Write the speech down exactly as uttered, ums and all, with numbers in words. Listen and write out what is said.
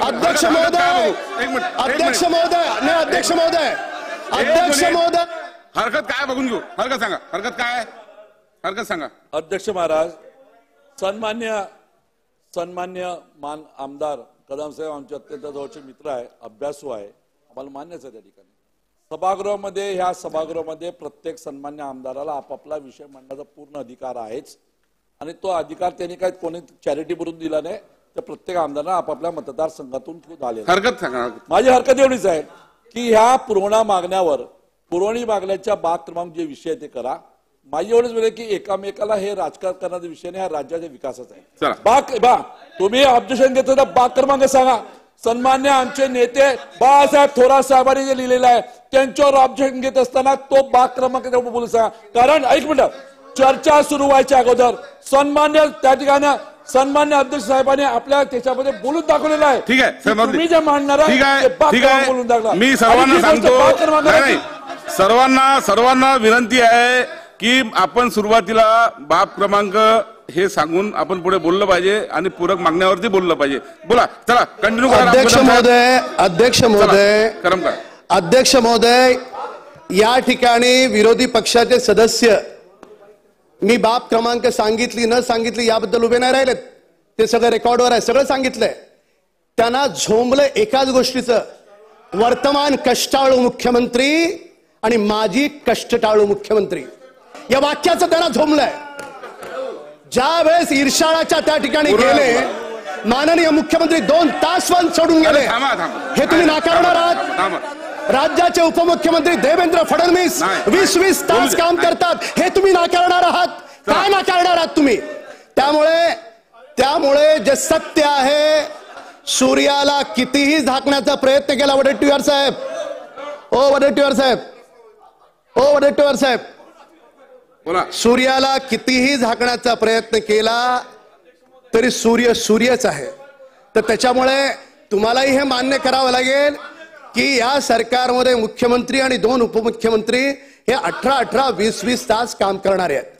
अध्यक्ष महोदय, अध्यक्ष महोदय, नाही अध्यक्ष महोदय, अध्यक्ष महोदय, हरकत काय बघून घेऊ, हरकत सांगा, हरकत काय, हरकत सांगा। अध्यक्ष महाराज, सन्मान्य सन्मान्य मान आमदार कदम साहेब आमचे अत्यंत जवळचे मित्र आहे, अभ्यासू आहे, आम्हाला मान्यच आहे। त्या ठिकाणी सभागृहामध्ये, ह्या सभागृहामध्ये प्रत्येक सन्मान्य आमदाराला आपापला विषय मांडण्याचा पूर्ण अधिकार आहेच, आणि तो अधिकार त्यांनी काही कोणी चॅरिटी भरून दिला नाही, तर प्रत्येक आमदारांना आपापल्या मतदार संघातून खूप आले। हरकत माझी हरकत एवढीच आहे की ह्या पुरवणा मागण्यावर पुरवणी मागण्याच्या बाद क्रमांक जे विषय ते करा। माझी एवढंच वेळ की एकामेकाला हे राजकारण करण्याचा विषय नाही, हा राज्याच्या विकासाचा आहे। बाक बा तुम्ही ऑब्जेक्शन घेतो तर बाक क्रमांक सांगा। सन्मान्य आमचे नेते बाळासाहेब थोरात साहेबांनी जे लिहिलेलं आहे त्यांच्यावर ऑब्जेक्शन घेत असताना तो बाक क्रमांक बोलू सांगा, कारण एक मिनिट चर्चा सुरू व्हायच्या अगोदर सन्मान्य त्या ठिकाणी सन्मान्य अध्यक्ष साहेबांनी आपल्या त्याच्यामध्ये बोलून दाखवलेलं आहे। ठीक आहे, मी जे मांडणार आहे ते बाक क्रमांक बोलून दाखला। मी सर्वांना सांगतो, सर्वांना सर्वांना विनंती आहे की आपण सुरुवातीला बाप क्रमांक हे सांगून आपण पुढे बोललं पाहिजे आणि पूरक मागण्यावरती बोललं पाहिजे। बोला, चला कंटिन्यू करा। अध्यक्ष महोदय, अध्यक्ष महोदय, अध्यक्ष महोदय, या ठिकाणी विरोधी पक्षाचे सदस्य मी बाप क्रमांक सांगितली न सांगितली याबद्दल उभे नाही राहिलेत, ते सगळं रेकॉर्डवर आहे, सगळं सांगितलंय। त्यांना झोंबलं एकाच गोष्टीचं, वर्तमान कष्टाळू मुख्यमंत्री आणि माजी कष्टटाळू मुख्यमंत्री, या वाक्याचं त्यांना झोंबलंय। ज्या वेळेस इर्षाळाच्या त्या ठिकाणी गेले माननीय मुख्यमंत्री, दोन तास वन सोडून गेले, हे तुम्ही नाकारणार आहात। राज्याचे उपमुख्यमंत्री देवेंद्र फडणवीस वीस वीस तास काम करतात, हे तुम्ही नाकारणार आहात। काय नाकारणार आहात तुम्ही? त्यामुळे त्यामुळे जे सत्य आहे, सूर्याला कितीही झाकण्याचा प्रयत्न केला वडेट्टीवार साहेब, ओ वडेट्टीवार साहेब, ओ वडेट्टीवार साहेब, बोला, सूर्याला कितीही झाकण्याचा प्रयत्न केला तरी सूर्य सूर्यच आहे। तर त्याच्यामुळे तुम्हालाही हे मान्य करावं लागेल की या सरकारमध्ये मुख्यमंत्री आणि दोन उपमुख्यमंत्री हे अठरा अठरा वीस वीस तास काम करणारे आहेत।